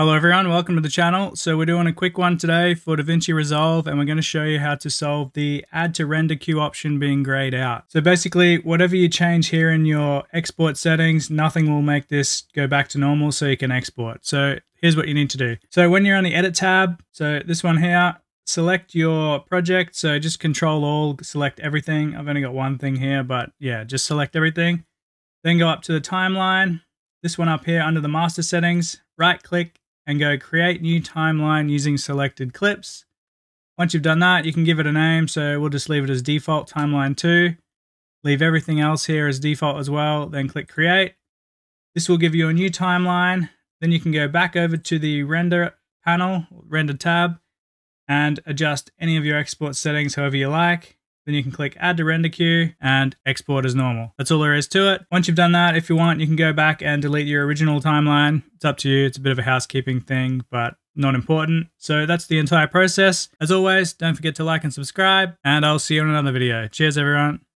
Hello everyone, welcome to the channel. So we're doing a quick one today for DaVinci Resolve, and we're going to show you how to solve the add to render queue option being grayed out. So basically, whatever you change here in your export settings, nothing will make this go back to normal so you can export. So here's what you need to do. So when you're on the edit tab, so this one here, select your project. So just control all, select everything. I've only got one thing here, but yeah, just select everything. Then go up to the timeline, this one up here under the master settings, right click, and go create new timeline using selected clips. Once you've done that, you can give it a name. So we'll just leave it as default timeline 2. Leave everything else here as default as well. Then click create. This will give you a new timeline. Then you can go back over to the render panel, render tab, and adjust any of your export settings however you like. Then you can click add to render queue and export as normal. That's all there is to it. Once you've done that, if you want, you can go back and delete your original timeline. It's up to you. It's a bit of a housekeeping thing, but not important. So that's the entire process. As always, don't forget to like and subscribe, and I'll see you in another video. Cheers, everyone.